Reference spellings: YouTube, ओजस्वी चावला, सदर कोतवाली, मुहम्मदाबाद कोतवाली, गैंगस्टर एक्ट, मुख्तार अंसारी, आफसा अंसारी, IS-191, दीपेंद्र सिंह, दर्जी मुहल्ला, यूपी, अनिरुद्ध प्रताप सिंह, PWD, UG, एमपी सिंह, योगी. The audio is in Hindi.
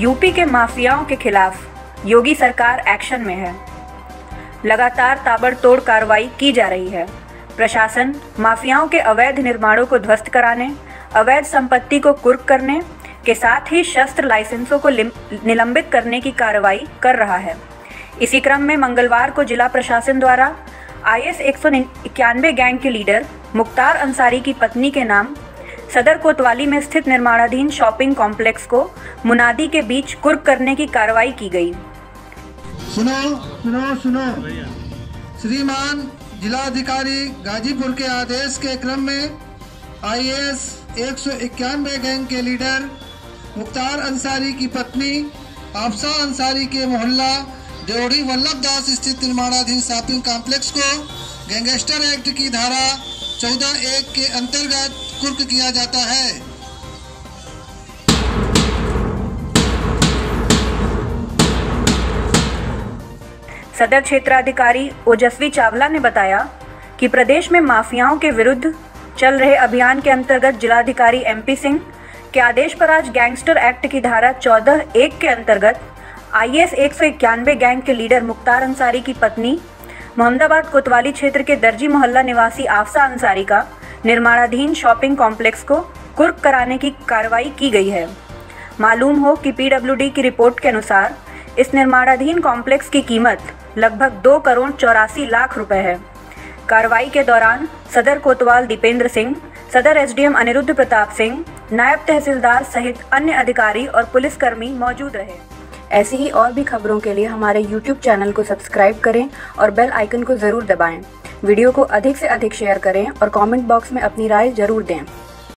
यूपी के माफियाओं के खिलाफ योगी सरकार एक्शन में है। लगातार ताबड़तोड़ कार्रवाई की जा रही है। प्रशासन माफियाओं के अवैध निर्माणों को ध्वस्त कराने, अवैध संपत्ति को कुर्क करने के साथ ही शस्त्र लाइसेंसों को निलंबित करने की कार्रवाई कर रहा है। इसी क्रम में मंगलवार को जिला प्रशासन द्वारा IS-191 गैंग के लीडर मुख्तार अंसारी की पत्नी के नाम सदर कोतवाली में स्थित निर्माणाधीन शॉपिंग कॉम्प्लेक्स को मुनादी के बीच कुर्क करने की कार्रवाई की गई। सुनो सुनो सुनो श्रीमान जिलाधिकारी गाजीपुर के आदेश के क्रम में IS-191 गैंग के लीडर मुख्तार अंसारी की पत्नी आफसा अंसारी के मोहल्ला देवड़ी वल्लभ दास स्थित निर्माणाधीन शॉपिंग कॉम्प्लेक्स को गैंगस्टर एक्ट की धारा 14(1) के अंतर्गत कुर्क किया जाता है। सदर क्षेत्राधिकारी ओजस्वी चावला ने बताया कि प्रदेश में माफियाओं के विरुद्ध चल रहे अभियान के अंतर्गत जिलाधिकारी MP सिंह के आदेश पर आज गैंगस्टर एक्ट की धारा 14(1) के अंतर्गत IS-191 गैंग के लीडर मुख्तार अंसारी की पत्नी मोहम्मदाबाद कोतवाली क्षेत्र के दर्जी मोहल्ला निवासी आफसा अंसारी का निर्माणाधीन शॉपिंग कॉम्प्लेक्स को कुर्क कराने की कार्रवाई की गई है। मालूम हो कि PWD की रिपोर्ट के अनुसार इस निर्माणाधीन कॉम्प्लेक्स की कीमत लगभग 2,84 करोड़ रुपए है। कार्रवाई के दौरान सदर कोतवाल दीपेंद्र सिंह, सदर SDM अनिरुद्ध प्रताप सिंह, नायब तहसीलदार सहित अन्य अधिकारी और पुलिसकर्मी मौजूद रहे। ऐसी ही और भी खबरों के लिए हमारे YouTube चैनल को सब्सक्राइब करें और बेल आइकन को ज़रूर दबाएं। वीडियो को अधिक से अधिक शेयर करें और कमेंट बॉक्स में अपनी राय जरूर दें।